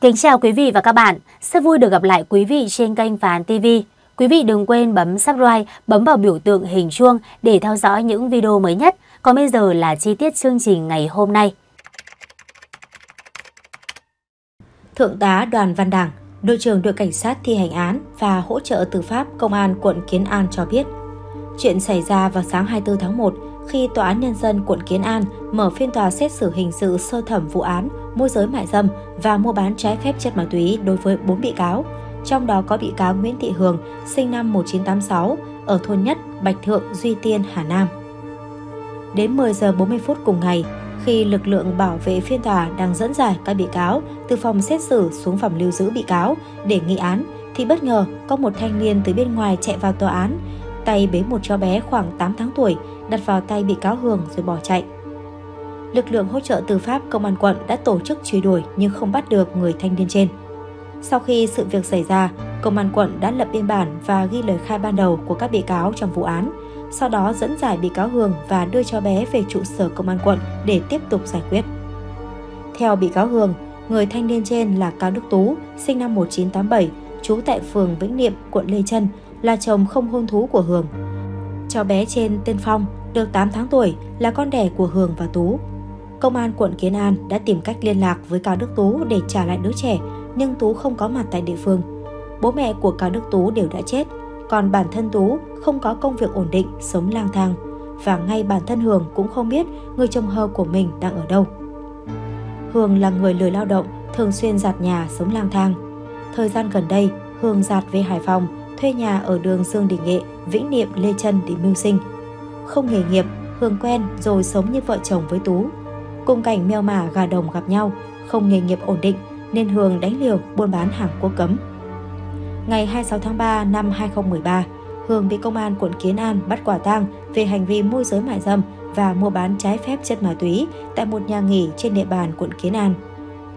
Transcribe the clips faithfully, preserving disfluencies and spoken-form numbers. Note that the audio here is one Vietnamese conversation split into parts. Kính chào quý vị và các bạn, rất vui được gặp lại quý vị trên kênh Phá Án ti vi. Quý vị đừng quên bấm subscribe, bấm vào biểu tượng hình chuông để theo dõi những video mới nhất. Còn bây giờ là chi tiết chương trình ngày hôm nay. Thượng tá Đoàn Văn Đảng, đội trưởng đội cảnh sát thi hành án và hỗ trợ tư pháp công an quận Kiến An cho biết, chuyện xảy ra vào sáng hai mươi tư tháng một khi Tòa án Nhân dân quận Kiến An mở phiên tòa xét xử hình sự sơ thẩm vụ án môi giới mại dâm và mua bán trái phép chất ma túy đối với bốn bị cáo, trong đó có bị cáo Nguyễn Thị Hương, sinh năm một nghìn chín trăm tám mươi sáu, ở thôn Nhất, Bạch Thượng, Duy Tiên, Hà Nam. Đến mười giờ bốn mươi phút cùng ngày, khi lực lượng bảo vệ phiên tòa đang dẫn giải các bị cáo từ phòng xét xử xuống phòng lưu giữ bị cáo để nghị án, thì bất ngờ có một thanh niên từ bên ngoài chạy vào tòa án, tay bế một cháu bé khoảng tám tháng tuổi, đặt vào tay bị cáo Hương rồi bỏ chạy. Lực lượng hỗ trợ tư pháp công an quận đã tổ chức truy đuổi nhưng không bắt được người thanh niên trên. Sau khi sự việc xảy ra, công an quận đã lập biên bản và ghi lời khai ban đầu của các bị cáo trong vụ án, sau đó dẫn giải bị cáo Hương và đưa cháu bé về trụ sở công an quận để tiếp tục giải quyết. Theo bị cáo Hương, người thanh niên trên là Cao Đức Tú, sinh năm một nghìn chín trăm tám mươi bảy, trú tại phường Vĩnh Niệm, quận Lê Chân, là chồng không hôn thú của Hương. Cháu bé trên tên Phong, được tám tháng tuổi, là con đẻ của Hương và Tú. Công an quận Kiến An đã tìm cách liên lạc với Cao Đức Tú để trả lại đứa trẻ, nhưng Tú không có mặt tại địa phương. Bố mẹ của Cao Đức Tú đều đã chết, còn bản thân Tú không có công việc ổn định, sống lang thang. Và ngay bản thân Hương cũng không biết người chồng hờ của mình đang ở đâu. Hương là người lười lao động, thường xuyên giặt nhà, sống lang thang. Thời gian gần đây, Hương giặt về Hải Phòng, thuê nhà ở đường Dương Đình Nghệ, Vĩnh Niệm, Lê Chân để mưu sinh. Không nghề nghiệp, Hương quen rồi sống như vợ chồng với Tú. Cùng cảnh mèo mả gà đồng gặp nhau, không nghề nghiệp ổn định nên Hương đánh liều buôn bán hàng quốc cấm. Ngày hai mươi sáu tháng ba năm hai nghìn không trăm mười ba, Hương bị công an quận Kiến An bắt quả tang về hành vi môi giới mại dâm và mua bán trái phép chất ma túy tại một nhà nghỉ trên địa bàn quận Kiến An.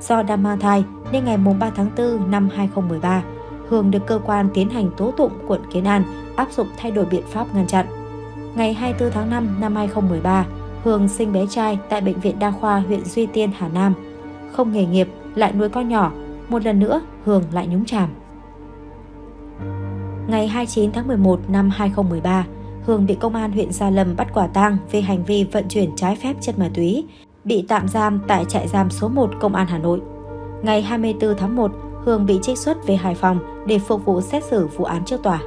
Do đang mang thai nên ngày ba tháng tư năm hai nghìn không trăm mười ba, Hương được cơ quan tiến hành tố tụng quận Kiến An áp dụng thay đổi biện pháp ngăn chặn. Ngày hai mươi tư tháng năm năm hai nghìn không trăm mười ba, Hương sinh bé trai tại Bệnh viện Đa khoa huyện Duy Tiên, Hà Nam. Không nghề nghiệp, lại nuôi con nhỏ, một lần nữa Hương lại nhúng chàm. Ngày hai mươi chín tháng mười một năm hai nghìn không trăm mười ba, Hương bị công an huyện Gia Lâm bắt quả tang về hành vi vận chuyển trái phép chất ma túy, bị tạm giam tại trại giam số một Công an Hà Nội. Ngày hai mươi tư tháng một, Hương bị trích xuất về Hải Phòng để phục vụ xét xử vụ án trước tòa.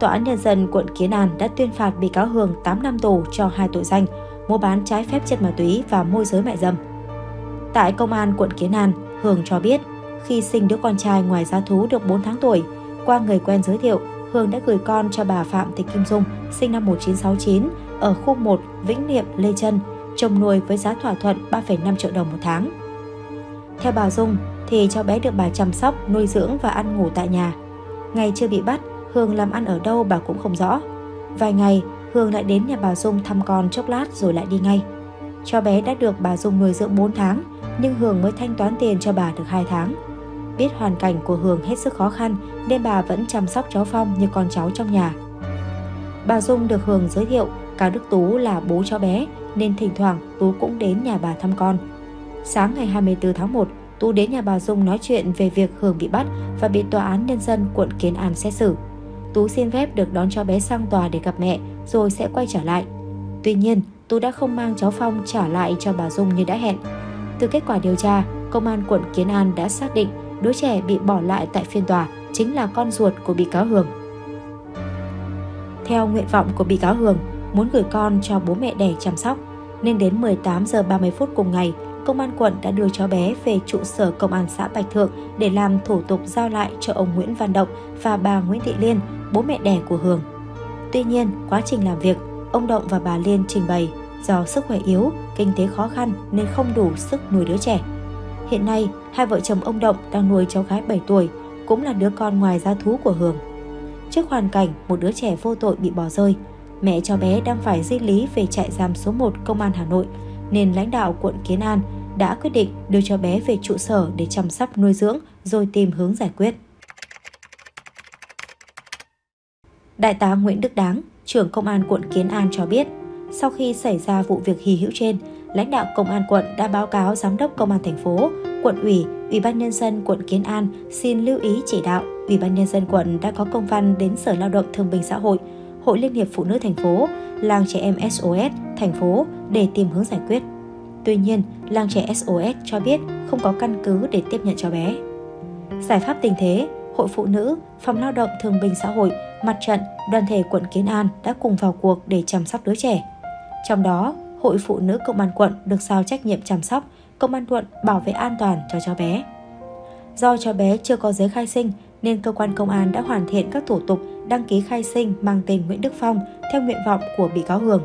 Tòa án Nhân dân quận Kiến An đã tuyên phạt bị cáo Hương tám năm tù cho hai tội danh mua bán trái phép chất ma túy và môi giới mại dâm. Tại Công an quận Kiến An, Hương cho biết khi sinh đứa con trai ngoài giá thú được bốn tháng tuổi, qua người quen giới thiệu, Hương đã gửi con cho bà Phạm Thị Kim Dung, sinh năm một nghìn chín trăm sáu mươi chín, ở khu một Vĩnh Niệm, Lê Chân, trông nuôi với giá thỏa thuận ba phẩy năm triệu đồng một tháng. Theo bà Dung, thì cháu bé được bà chăm sóc, nuôi dưỡng và ăn ngủ tại nhà. Ngày chưa bị bắt, Hương làm ăn ở đâu bà cũng không rõ. Vài ngày, Hương lại đến nhà bà Dung thăm con chốc lát rồi lại đi ngay. Cháu bé đã được bà Dung nuôi dưỡng bốn tháng, nhưng Hương mới thanh toán tiền cho bà được hai tháng. Biết hoàn cảnh của Hương hết sức khó khăn nên bà vẫn chăm sóc cháu Phong như con cháu trong nhà. Bà Dung được Hương giới thiệu Cao Đức Tú là bố cháu bé nên thỉnh thoảng Tú cũng đến nhà bà thăm con. Sáng ngày hai mươi tư tháng một, Tú đến nhà bà Dung nói chuyện về việc Hương bị bắt và bị Tòa án Nhân dân quận Kiến An xét xử. Tú xin phép được đón cháu bé sang tòa để gặp mẹ rồi sẽ quay trở lại. Tuy nhiên, Tú đã không mang cháu Phong trả lại cho bà Dung như đã hẹn. Từ kết quả điều tra, Công an quận Kiến An đã xác định đứa trẻ bị bỏ lại tại phiên tòa chính là con ruột của bị cáo Hương. Theo nguyện vọng của bị cáo Hương, muốn gửi con cho bố mẹ đẻ chăm sóc, nên đến mười tám giờ ba mươi phút cùng ngày, Công an quận đã đưa cháu bé về trụ sở Công an xã Bạch Thượng để làm thủ tục giao lại cho ông Nguyễn Văn Động và bà Nguyễn Thị Liên, bố mẹ đẻ của Hương. Tuy nhiên, quá trình làm việc, ông Động và bà Liên trình bày do sức khỏe yếu, kinh tế khó khăn nên không đủ sức nuôi đứa trẻ. Hiện nay, hai vợ chồng ông Động đang nuôi cháu gái bảy tuổi, cũng là đứa con ngoài giá thú của Hương. Trước hoàn cảnh một đứa trẻ vô tội bị bỏ rơi, mẹ cháu bé đang phải di lý về trại giam số một Công an Hà Nội, nên lãnh đạo quận Kiến An đã quyết định đưa cháu bé về trụ sở để chăm sóc nuôi dưỡng rồi tìm hướng giải quyết. Đại tá Nguyễn Đức Đáng, trưởng Công an quận Kiến An cho biết, sau khi xảy ra vụ việc hy hữu trên, lãnh đạo Công an quận đã báo cáo Giám đốc Công an thành phố, quận ủy, Ủy ban nhân dân quận Kiến An xin lưu ý chỉ đạo. Ủy ban nhân dân quận đã có công văn đến Sở Lao động Thương binh Xã hội, Hội Liên hiệp Phụ nữ thành phố, Làng trẻ em ét ô ét thành phố để tìm hướng giải quyết. Tuy nhiên, Làng trẻ ét ô ét cho biết không có căn cứ để tiếp nhận cháu bé. Giải pháp tình thế, Hội Phụ nữ, Phòng Lao động Thương binh Xã hội, Mặt trận, đoàn thể quận Kiến An đã cùng vào cuộc để chăm sóc đứa trẻ. Trong đó, Hội Phụ nữ Công an quận được giao trách nhiệm chăm sóc, Công an quận bảo vệ an toàn cho cháu bé. Do cháu bé chưa có giấy khai sinh nên cơ quan công an đã hoàn thiện các thủ tục đăng ký khai sinh mang tên Nguyễn Đức Phong theo nguyện vọng của bị cáo Hường.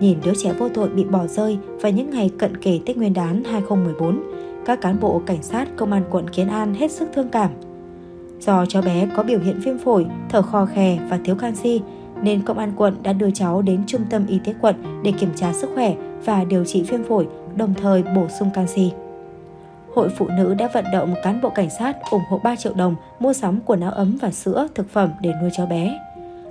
Nhìn đứa trẻ vô tội bị bỏ rơi vào những ngày cận kề Tết Nguyên đán hai không một bốn, các cán bộ cảnh sát Công an quận Kiến An hết sức thương cảm. Do cháu bé có biểu hiện viêm phổi, thở khò khè và thiếu canxi, nên Công an quận đã đưa cháu đến Trung tâm Y tế quận để kiểm tra sức khỏe và điều trị viêm phổi, đồng thời bổ sung canxi. Hội Phụ nữ đã vận động cán bộ cảnh sát ủng hộ ba triệu đồng mua sắm quần áo ấm và sữa, thực phẩm để nuôi cháu bé.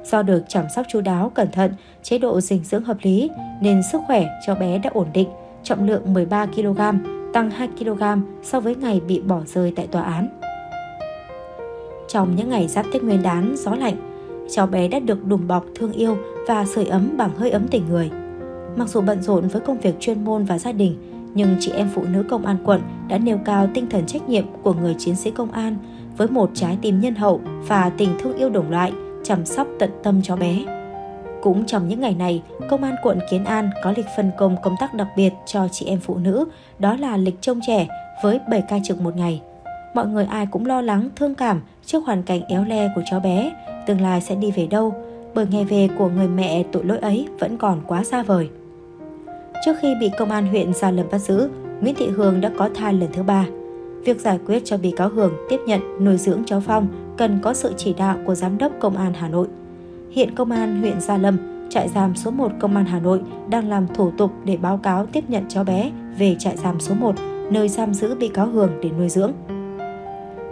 Do được chăm sóc chú đáo, cẩn thận, chế độ dinh dưỡng hợp lý, nên sức khỏe cháu bé đã ổn định, trọng lượng mười ba ki lô gam, tăng hai ki lô gam so với ngày bị bỏ rơi tại tòa án. Trong những ngày giáp Tết Nguyên đán gió lạnh, cháu bé đã được đùm bọc thương yêu và sưởi ấm bằng hơi ấm tình người. Mặc dù bận rộn với công việc chuyên môn và gia đình, nhưng chị em phụ nữ Công an quận đã nêu cao tinh thần trách nhiệm của người chiến sĩ công an với một trái tim nhân hậu và tình thương yêu đồng loại, chăm sóc tận tâm cháu bé. Cũng trong những ngày này, Công an quận Kiến An có lịch phân công công tác đặc biệt cho chị em phụ nữ, đó là lịch trông trẻ với bảy ca trực một ngày. Mọi người ai cũng lo lắng, thương cảm trước hoàn cảnh éo le của cháu bé, tương lai sẽ đi về đâu, bởi ngày về của người mẹ tội lỗi ấy vẫn còn quá xa vời. Trước khi bị Công an huyện Gia Lâm bắt giữ, Nguyễn Thị Hương đã có thai lần thứ ba. Việc giải quyết cho bị cáo Hương tiếp nhận nuôi dưỡng cháu Phong cần có sự chỉ đạo của Giám đốc Công an Hà Nội. Hiện Công an huyện Gia Lâm, trại giam số một Công an Hà Nội đang làm thủ tục để báo cáo tiếp nhận cháu bé về trại giam số một, nơi giam giữ bị cáo Hương để nuôi dưỡng.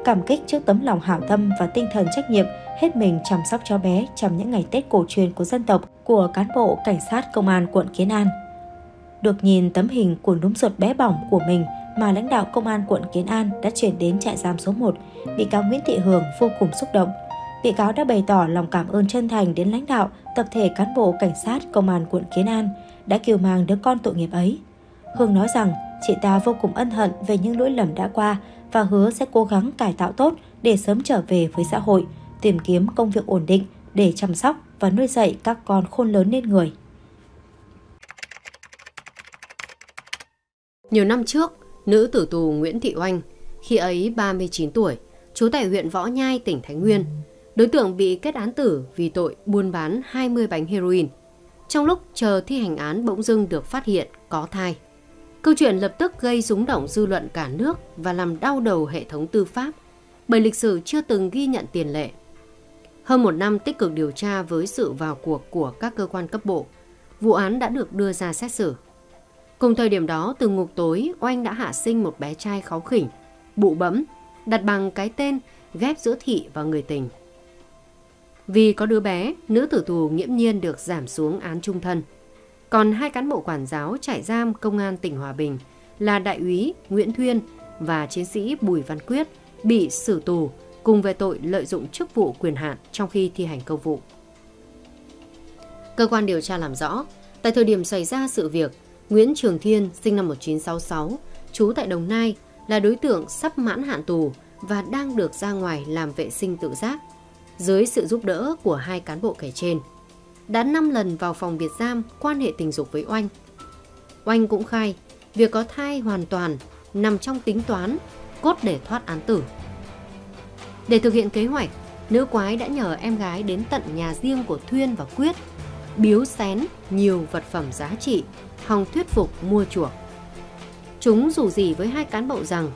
Cảm kích trước tấm lòng hảo tâm và tinh thần trách nhiệm hết mình chăm sóc cháu bé trong những ngày Tết cổ truyền của dân tộc của cán bộ cảnh sát Công an quận Kiến An. Được nhìn tấm hình của núm ruột bé bỏng của mình mà lãnh đạo Công an quận Kiến An đã chuyển đến trại giam số một, bị cáo Nguyễn Thị Hương vô cùng xúc động. Bị cáo đã bày tỏ lòng cảm ơn chân thành đến lãnh đạo, tập thể cán bộ cảnh sát Công an quận Kiến An đã cưu mang đứa con tội nghiệp ấy. Hương nói rằng chị ta vô cùng ân hận về những lỗi lầm đã qua và hứa sẽ cố gắng cải tạo tốt để sớm trở về với xã hội, tìm kiếm công việc ổn định để chăm sóc và nuôi dạy các con khôn lớn nên người. Nhiều năm trước, nữ tử tù Nguyễn Thị Oanh, khi ấy ba mươi chín tuổi, trú tại huyện Võ Nhai, tỉnh Thái Nguyên, đối tượng bị kết án tử vì tội buôn bán hai mươi bánh heroin. Trong lúc chờ thi hành án bỗng dưng được phát hiện có thai. Câu chuyện lập tức gây rúng động dư luận cả nước và làm đau đầu hệ thống tư pháp, bởi lịch sử chưa từng ghi nhận tiền lệ. Hơn một năm tích cực điều tra với sự vào cuộc của các cơ quan cấp bộ, vụ án đã được đưa ra xét xử. Cùng thời điểm đó, từ ngục tối, Oanh đã hạ sinh một bé trai kháu khỉnh, bụ bẫm, đặt bằng cái tên ghép giữa thị và người tình. Vì có đứa bé, nữ tử tù nghiễm nhiên được giảm xuống án chung thân. Còn hai cán bộ quản giáo trại giam Công an tỉnh Hòa Bình là đại úy Nguyễn Thuyên và chiến sĩ Bùi Văn Quyết bị xử tù cùng về tội lợi dụng chức vụ quyền hạn trong khi thi hành công vụ. Cơ quan điều tra làm rõ, tại thời điểm xảy ra sự việc, Nguyễn Trường Thiên sinh năm một nghìn chín trăm sáu mươi sáu, trú tại Đồng Nai, là đối tượng sắp mãn hạn tù và đang được ra ngoài làm vệ sinh tự giác dưới sự giúp đỡ của hai cán bộ kể trên. Đã năm lần vào phòng biệt giam quan hệ tình dục với Oanh. Oanh cũng khai việc có thai hoàn toàn nằm trong tính toán cốt để thoát án tử. Để thực hiện kế hoạch, nữ quái đã nhờ em gái đến tận nhà riêng của Thuyên và Quyết biếu xén nhiều vật phẩm giá trị, hòng thuyết phục mua chuộc. Chúng rủ rỉ với hai cán bộ rằng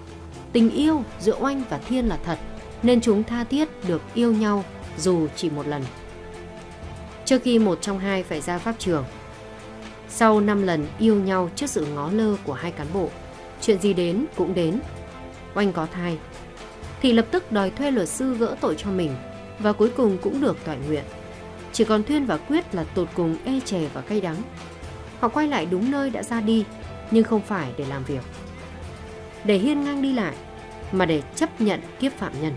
tình yêu giữa Oanh và Thiên là thật, nên chúng tha thiết được yêu nhau dù chỉ một lần. Trước khi một trong hai phải ra pháp trường, sau năm lần yêu nhau trước sự ngó lơ của hai cán bộ, chuyện gì đến cũng đến. Oanh có thai thì lập tức đòi thuê luật sư gỡ tội cho mình, và cuối cùng cũng được toại nguyện. Chỉ còn Thuyên và Quyết là tột cùng ê chề và cay đắng. Họ quay lại đúng nơi đã ra đi, nhưng không phải để làm việc, để hiên ngang đi lại, mà để chấp nhận kiếp phạm nhân.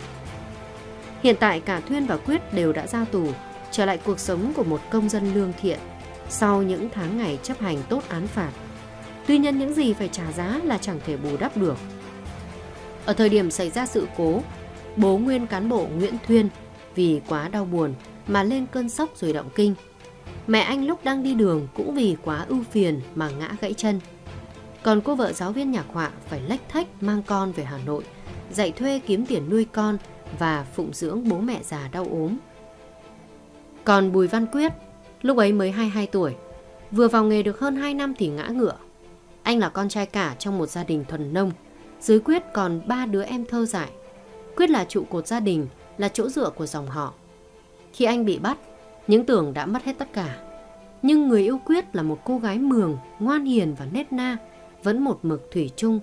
Hiện tại cả Thuyên và Quyết đều đã ra tù, trở lại cuộc sống của một công dân lương thiện sau những tháng ngày chấp hành tốt án phạt. Tuy nhiên những gì phải trả giá là chẳng thể bù đắp được. Ở thời điểm xảy ra sự cố, bố nguyên cán bộ Nguyễn Thuyên vì quá đau buồn mà lên cơn sốc rồi động kinh. Mẹ anh lúc đang đi đường cũng vì quá ưu phiền mà ngã gãy chân. Còn cô vợ giáo viên nhạc họa phải lách thách mang con về Hà Nội, dạy thuê kiếm tiền nuôi con và phụng dưỡng bố mẹ già đau ốm. Còn Bùi Văn Quyết, lúc ấy mới hai mươi hai tuổi, vừa vào nghề được hơn hai năm thì ngã ngựa. Anh là con trai cả trong một gia đình thuần nông, dưới Quyết còn ba đứa em thơ dại. Quyết là trụ cột gia đình, là chỗ dựa của dòng họ. Khi anh bị bắt, những tưởng đã mất hết tất cả. Nhưng người yêu Quyết là một cô gái mường, ngoan hiền và nết na, vẫn một mực thủy chung.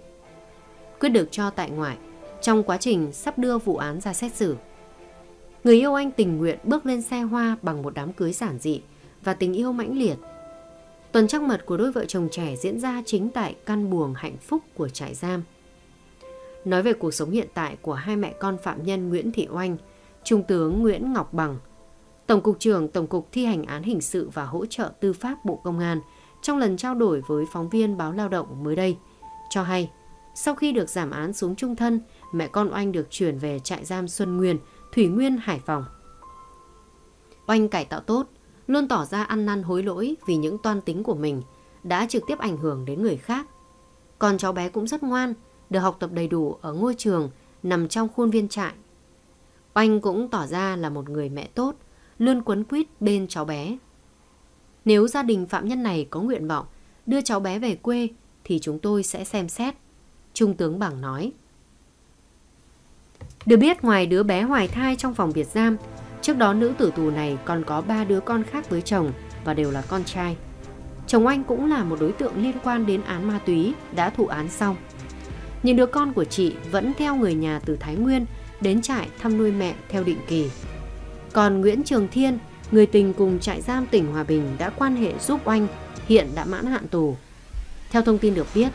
Quyết được cho tại ngoại trong quá trình sắp đưa vụ án ra xét xử. Người yêu anh tình nguyện bước lên xe hoa bằng một đám cưới giản dị và tình yêu mãnh liệt. Tuần trăng mật của đôi vợ chồng trẻ diễn ra chính tại căn buồng hạnh phúc của trại giam. Nói về cuộc sống hiện tại của hai mẹ con phạm nhân Nguyễn Thị Oanh, Trung tướng Nguyễn Ngọc Bằng, Tổng cục trưởng Tổng cục Thi hành án hình sự và hỗ trợ tư pháp Bộ Công an, trong lần trao đổi với phóng viên báo Lao động mới đây, cho hay sau khi được giảm án xuống chung thân, mẹ con Oanh được chuyển về trại giam Xuân Nguyên, Thủy Nguyên, Hải Phòng. Oanh cải tạo tốt, luôn tỏ ra ăn năn hối lỗi vì những toan tính của mình đã trực tiếp ảnh hưởng đến người khác. Còn cháu bé cũng rất ngoan, được học tập đầy đủ ở ngôi trường nằm trong khuôn viên trại. Oanh cũng tỏ ra là một người mẹ tốt, luôn quấn quýt bên cháu bé. Nếu gia đình phạm nhân này có nguyện vọng đưa cháu bé về quê thì chúng tôi sẽ xem xét, Trung tướng Bằng nói. Được biết, ngoài đứa bé hoài thai trong phòng biệt giam, trước đó nữ tử tù này còn có ba đứa con khác với chồng và đều là con trai. Chồng Oanh cũng là một đối tượng liên quan đến án ma túy, đã thụ án xong. Những đứa con của chị vẫn theo người nhà từ Thái Nguyên đến trại thăm nuôi mẹ theo định kỳ. Còn Nguyễn Trường Thiên, người tình cùng trại giam tỉnh Hòa Bình đã quan hệ giúp Oanh, hiện đã mãn hạn tù. Theo thông tin được biết,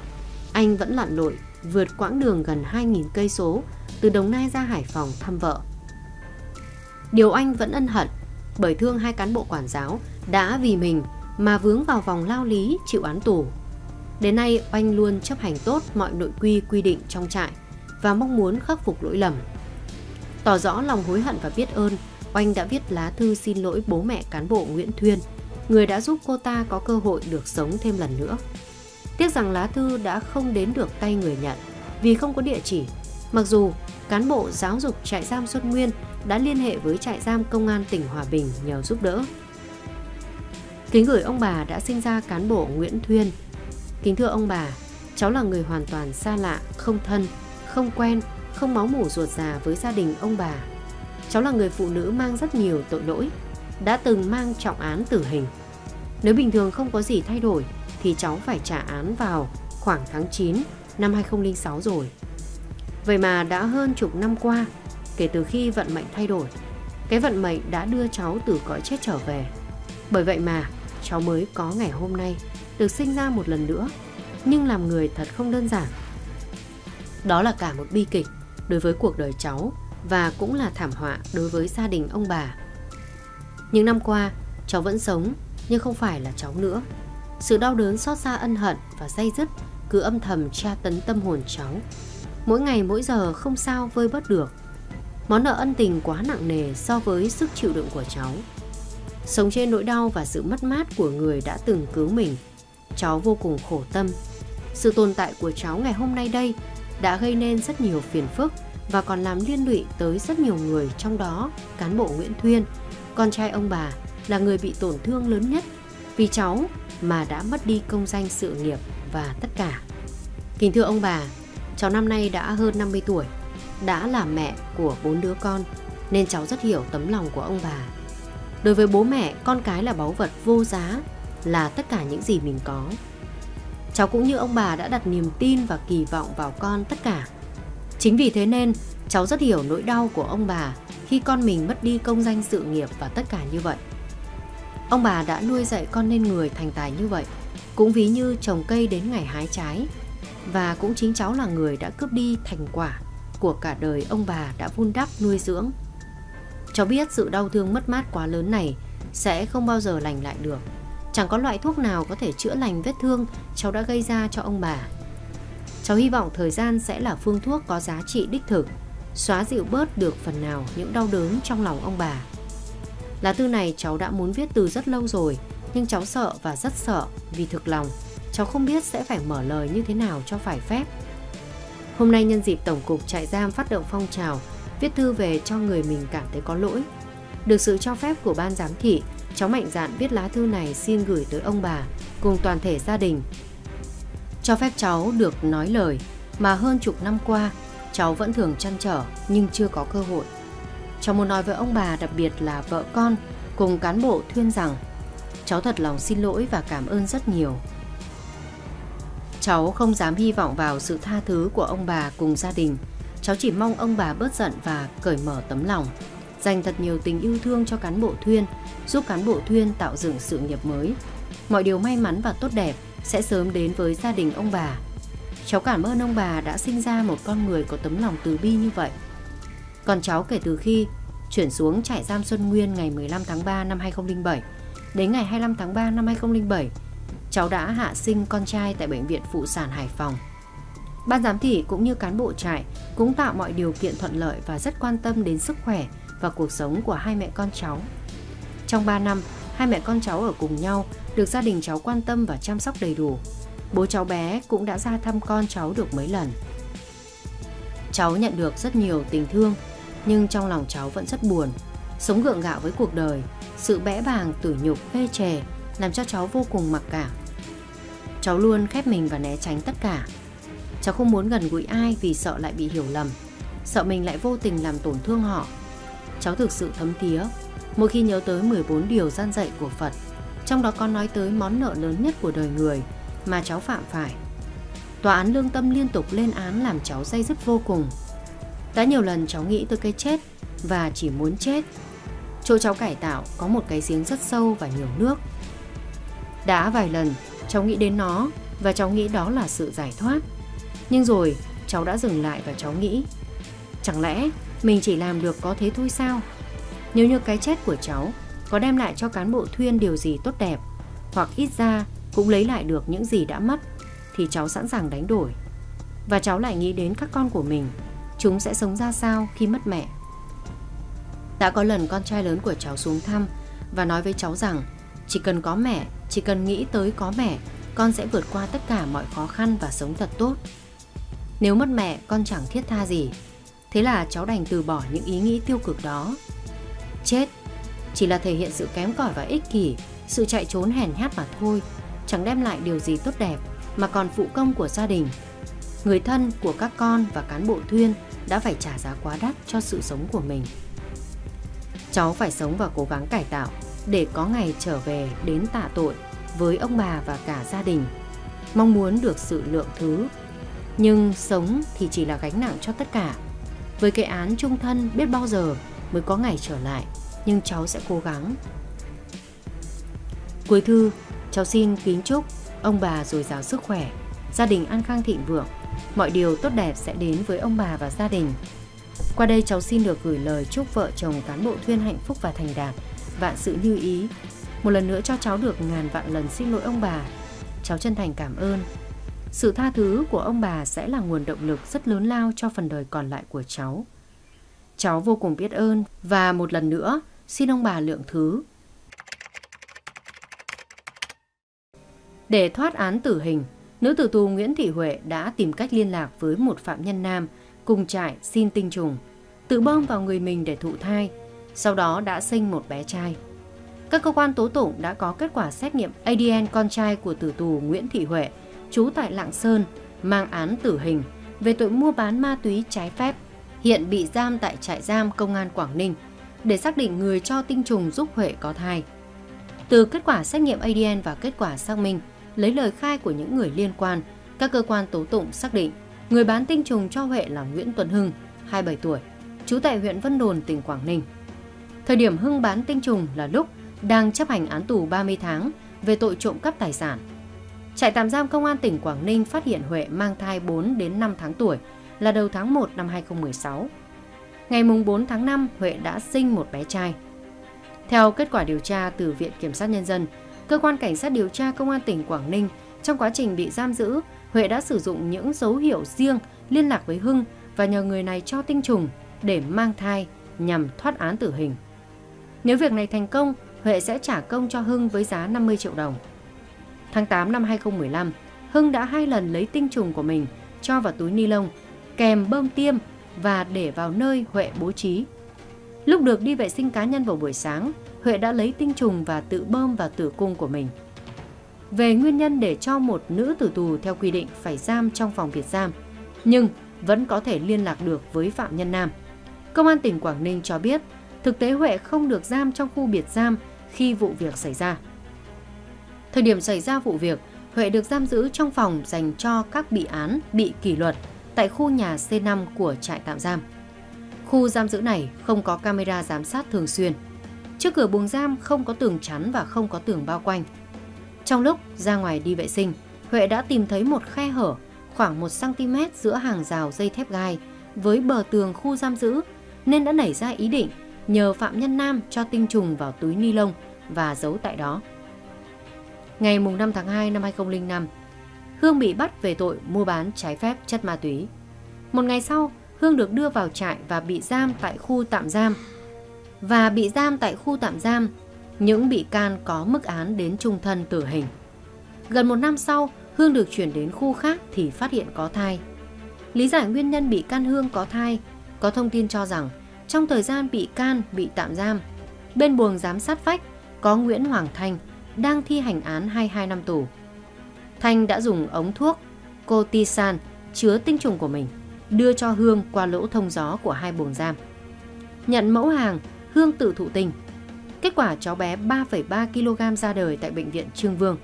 anh vẫn lặn lội vượt quãng đường gần hai nghìn cây số từ Đồng Nai ra Hải Phòng thăm vợ. Điều anh vẫn ân hận bởi thương hai cán bộ quản giáo đã vì mình mà vướng vào vòng lao lý chịu án tù. Đến nay, Oanh luôn chấp hành tốt mọi nội quy quy định trong trại và mong muốn khắc phục lỗi lầm. Tỏ rõ lòng hối hận và biết ơn, Oanh đã viết lá thư xin lỗi bố mẹ cán bộ Nguyễn Thuyên, người đã giúp cô ta có cơ hội được sống thêm lần nữa. Tiếc rằng lá thư đã không đến được tay người nhận vì không có địa chỉ, mặc dù cán bộ giáo dục trại giam Xuân Nguyên đã liên hệ với trại giam Công an tỉnh Hòa Bình nhờ giúp đỡ. Kính gửi ông bà đã sinh ra cán bộ Nguyễn Thuyên. Kính thưa ông bà, cháu là người hoàn toàn xa lạ, không thân, không quen, không máu mủ ruột già với gia đình ông bà. Cháu là người phụ nữ mang rất nhiều tội lỗi, đã từng mang trọng án tử hình. Nếu bình thường không có gì thay đổi thì cháu phải trả án vào khoảng tháng chín năm hai nghìn không trăm linh sáu rồi. Vậy mà đã hơn chục năm qua kể từ khi vận mệnh thay đổi, cái vận mệnh đã đưa cháu từ cõi chết trở về. Bởi vậy mà cháu mới có ngày hôm nay, được sinh ra một lần nữa, nhưng làm người thật không đơn giản. Đó là cả một bi kịch đối với cuộc đời cháu và cũng là thảm họa đối với gia đình ông bà. Những năm qua, cháu vẫn sống nhưng không phải là cháu nữa. Sự đau đớn xót xa, ân hận và day dứt cứ âm thầm tra tấn tâm hồn cháu. Mỗi ngày mỗi giờ không sao vơi bớt được. Món nợ ân tình quá nặng nề so với sức chịu đựng của cháu. Sống trên nỗi đau và sự mất mát của người đã từng cứu mình, cháu vô cùng khổ tâm. Sự tồn tại của cháu ngày hôm nay đây đã gây nên rất nhiều phiền phức và còn làm liên lụy tới rất nhiều người, trong đó cán bộ Nguyễn Thuyên, con trai ông bà, là người bị tổn thương lớn nhất vì cháu mà đã mất đi công danh sự nghiệp và tất cả. Kính thưa ông bà, cháu năm nay đã hơn năm mươi tuổi, đã là mẹ của bốn đứa con nên cháu rất hiểu tấm lòng của ông bà. Đối với bố mẹ, con cái là báu vật vô giá, là tất cả những gì mình có. Cháu cũng như ông bà đã đặt niềm tin và kỳ vọng vào con tất cả. Chính vì thế nên cháu rất hiểu nỗi đau của ông bà khi con mình mất đi công danh sự nghiệp và tất cả như vậy. Ông bà đã nuôi dạy con nên người thành tài như vậy, Cũng ví như trồng cây đến ngày hái trái, và cũng chính cháu là người đã cướp đi thành quả của cả đời ông bà đã vun đắp nuôi dưỡng. Cháu biết sự đau thương mất mát quá lớn này sẽ không bao giờ lành lại được. Chẳng có loại thuốc nào có thể chữa lành vết thương cháu đã gây ra cho ông bà. Cháu hy vọng thời gian sẽ là phương thuốc có giá trị đích thực, xóa dịu bớt được phần nào những đau đớn trong lòng ông bà. Lá thư này cháu đã muốn viết từ rất lâu rồi, nhưng cháu sợ và rất sợ vì thực lòng cháu không biết sẽ phải mở lời như thế nào cho phải phép. Hôm nay nhân dịp Tổng cục Trại giam phát động phong trào viết thư về cho người mình cảm thấy có lỗi, được sự cho phép của ban giám thị, cháu mạnh dạn viết lá thư này xin gửi tới ông bà cùng toàn thể gia đình. Cho phép cháu được nói lời mà hơn chục năm qua cháu vẫn thường trăn trở nhưng chưa có cơ hội. Cháu muốn nói với ông bà, đặc biệt là vợ con cùng cán bộ Thuyên rằng cháu thật lòng xin lỗi và cảm ơn rất nhiều. Cháu không dám hy vọng vào sự tha thứ của ông bà cùng gia đình. Cháu chỉ mong ông bà bớt giận và cởi mở tấm lòng, dành thật nhiều tình yêu thương cho cán bộ Thuyên, giúp cán bộ Thuyên tạo dựng sự nghiệp mới. Mọi điều may mắn và tốt đẹp sẽ sớm đến với gia đình ông bà. Cháu cảm ơn ông bà đã sinh ra một con người có tấm lòng từ bi như vậy. Còn cháu, kể từ khi chuyển xuống trại giam Xuân Nguyên ngày mười lăm tháng ba năm hai nghìn không trăm linh bảy đến ngày hai mươi lăm tháng ba năm hai nghìn không trăm linh bảy, cháu đã hạ sinh con trai tại Bệnh viện Phụ sản Hải Phòng. Ban giám thị cũng như cán bộ trại cũng tạo mọi điều kiện thuận lợi và rất quan tâm đến sức khỏe và cuộc sống của hai mẹ con cháu. Trong ba năm, hai mẹ con cháu ở cùng nhau, được gia đình cháu quan tâm và chăm sóc đầy đủ. Bố cháu bé cũng đã ra thăm con cháu được mấy lần. Cháu nhận được rất nhiều tình thương, nhưng trong lòng cháu vẫn rất buồn. Sống gượng gạo với cuộc đời, sự bẽ bàng, tủi nhục, phê chè làm cho cháu vô cùng mặc cảm. Cháu luôn khép mình và né tránh tất cả. Cháu không muốn gần gũi ai vì sợ lại bị hiểu lầm, sợ mình lại vô tình làm tổn thương họ. Cháu thực sự thấm thía mỗi khi nhớ tới mười bốn điều răn dạy của Phật, trong đó có nói tới món nợ lớn nhất của đời người mà cháu phạm phải. Tòa án lương tâm liên tục lên án làm cháu day dứt vô cùng. Đã nhiều lần cháu nghĩ tới cái chết và chỉ muốn chết. Chỗ cháu cải tạo có một cái giếng rất sâu và nhiều nước. Đã vài lần cháu nghĩ đến nó và cháu nghĩ đó là sự giải thoát. Nhưng rồi cháu đã dừng lại và cháu nghĩ, chẳng lẽ mình chỉ làm được có thế thôi sao? Nếu như cái chết của cháu có đem lại cho cán bộ Thuyên điều gì tốt đẹp, hoặc ít ra cũng lấy lại được những gì đã mất, thì cháu sẵn sàng đánh đổi. Và cháu lại nghĩ đến các con của mình, chúng sẽ sống ra sao khi mất mẹ. Đã có lần con trai lớn của cháu xuống thăm và nói với cháu rằng chỉ cần có mẹ, chỉ cần nghĩ tới có mẹ, con sẽ vượt qua tất cả mọi khó khăn và sống thật tốt. Nếu mất mẹ, con chẳng thiết tha gì. Thế là cháu đành từ bỏ những ý nghĩ tiêu cực đó. Chết chỉ là thể hiện sự kém cỏi và ích kỷ, sự chạy trốn hèn nhát mà thôi, chẳng đem lại điều gì tốt đẹp mà còn phụ công của gia đình. Người thân của các con và cán bộ Thuyên đã phải trả giá quá đắt cho sự sống của mình. Cháu phải sống và cố gắng cải tạo để có ngày trở về đến tạ tội với ông bà và cả gia đình, mong muốn được sự lượng thứ. Nhưng sống thì chỉ là gánh nặng cho tất cả. Với cái án chung thân biết bao giờ mới có ngày trở lại, nhưng cháu sẽ cố gắng. Cuối thư, cháu xin kính chúc ông bà dồi dào sức khỏe, gia đình an khang thịnh vượng, mọi điều tốt đẹp sẽ đến với ông bà và gia đình. Qua đây cháu xin được gửi lời chúc vợ chồng cán bộ Thuyên hạnh phúc và thành đạt, vạn sự như ý. Một lần nữa cho cháu được ngàn vạn lần xin lỗi ông bà. Cháu chân thành cảm ơn. Sự tha thứ của ông bà sẽ là nguồn động lực rất lớn lao cho phần đời còn lại của cháu. Cháu vô cùng biết ơn và một lần nữa xin ông bà lượng thứ. Để thoát án tử hình, nữ tử tù Nguyễn Thị Huệ đã tìm cách liên lạc với một phạm nhân nam cùng trại xin tinh trùng, tự bơm vào người mình để thụ thai, sau đó đã sinh một bé trai. Các cơ quan tố tụng đã có kết quả xét nghiệm a đê en con trai của tử tù Nguyễn Thị Huệ, trú tại Lạng Sơn, mang án tử hình về tội mua bán ma túy trái phép, hiện bị giam tại trại giam Công an Quảng Ninh để xác định người cho tinh trùng giúp Huệ có thai. Từ kết quả xét nghiệm a đê en và kết quả xác minh, lấy lời khai của những người liên quan, các cơ quan tố tụng xác định người bán tinh trùng cho Huệ là Nguyễn Tuấn Hưng, hai mươi bảy tuổi, trú tại huyện Vân Đồn, tỉnh Quảng Ninh. Thời điểm Hưng bán tinh trùng là lúc đang chấp hành án tù ba mươi tháng về tội trộm cắp tài sản. Trại tạm giam Công an tỉnh Quảng Ninh phát hiện Huệ mang thai bốn đến năm tháng tuổi là đầu tháng một năm hai không một sáu. Ngày bốn tháng năm, Huệ đã sinh một bé trai. Theo kết quả điều tra từ Viện Kiểm sát Nhân dân, Cơ quan Cảnh sát điều tra Công an tỉnh Quảng Ninh, trong quá trình bị giam giữ, Huệ đã sử dụng những dấu hiệu riêng liên lạc với Hưng và nhờ người này cho tinh trùng để mang thai nhằm thoát án tử hình. Nếu việc này thành công, Huệ sẽ trả công cho Hưng với giá năm mươi triệu đồng. Tháng tám năm hai không một năm, Hưng đã hai lần lấy tinh trùng của mình cho vào túi ni lông, kèm bơm tiêm và để vào nơi Huệ bố trí. Lúc được đi vệ sinh cá nhân vào buổi sáng, Huệ đã lấy tinh trùng và tự bơm vào tử cung của mình. Về nguyên nhân để cho một nữ tử tù theo quy định phải giam trong phòng biệt giam, nhưng vẫn có thể liên lạc được với phạm nhân nam, Công an tỉnh Quảng Ninh cho biết thực tế Huệ không được giam trong khu biệt giam khi vụ việc xảy ra. Thời điểm xảy ra vụ việc, Huệ được giam giữ trong phòng dành cho các bị án bị kỷ luật tại khu nhà C năm của trại tạm giam. Khu giam giữ này không có camera giám sát thường xuyên. Trước cửa buồng giam không có tường chắn và không có tường bao quanh. Trong lúc ra ngoài đi vệ sinh, Huệ đã tìm thấy một khe hở khoảng một xăng ti mét giữa hàng rào dây thép gai với bờ tường khu giam giữ, nên đã nảy ra ý định nhờ phạm nhân nam cho tinh trùng vào túi ni lông và giấu tại đó. Ngày năm tháng hai năm hai không không năm, Hương bị bắt về tội mua bán trái phép chất ma túy. Một ngày sau, Hương được đưa vào trại và bị giam tại khu tạm giam. Và bị giam tại khu tạm giam, những bị can có mức án đến chung thân tử hình. Gần một năm sau, Hương được chuyển đến khu khác thì phát hiện có thai. Lý giải nguyên nhân bị can Hương có thai, có thông tin cho rằng trong thời gian bị can bị tạm giam, bên buồng giám sát vách có Nguyễn Hoàng Thanh đang thi hành án hai mươi hai năm tù. Thanh đã dùng ống thuốc cortisan chứa tinh trùng của mình đưa cho Hương qua lỗ thông gió của hai buồng giam. Nhận mẫu hàng, Hương tự thụ tinh. Kết quả cháu bé ba phẩy ba ki lô gam ra đời tại bệnh viện Trương Vương.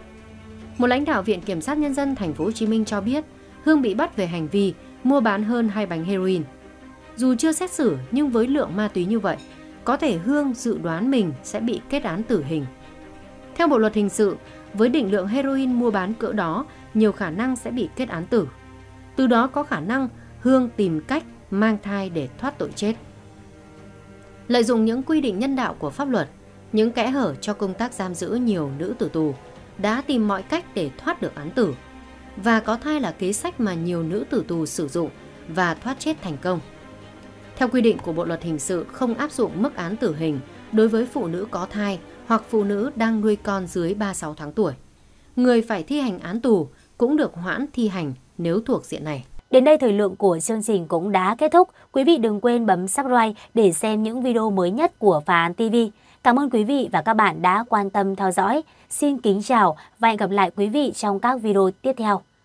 Một lãnh đạo Viện Kiểm sát Nhân dân thành phố Hồ Chí Minh cho biết, Hương bị bắt về hành vi mua bán hơn hai bánh heroin. Dù chưa xét xử nhưng với lượng ma túy như vậy, có thể Hương dự đoán mình sẽ bị kết án tử hình. Theo Bộ luật hình sự, với định lượng heroin mua bán cỡ đó, nhiều khả năng sẽ bị kết án tử. Từ đó có khả năng Hương tìm cách mang thai để thoát tội chết. Lợi dụng những quy định nhân đạo của pháp luật, những kẽ hở cho công tác giam giữ, nhiều nữ tử tù đã tìm mọi cách để thoát được án tử. Và có thai là kế sách mà nhiều nữ tử tù sử dụng và thoát chết thành công. Theo quy định của Bộ luật hình sự, không áp dụng mức án tử hình đối với phụ nữ có thai hoặc phụ nữ đang nuôi con dưới ba mươi sáu tháng tuổi. Người phải thi hành án tù cũng được hoãn thi hành nếu thuộc diện này. Đến đây thời lượng của chương trình cũng đã kết thúc. Quý vị đừng quên bấm subscribe để xem những video mới nhất của Phá Án ti vi. Cảm ơn quý vị và các bạn đã quan tâm theo dõi. Xin kính chào và hẹn gặp lại quý vị trong các video tiếp theo.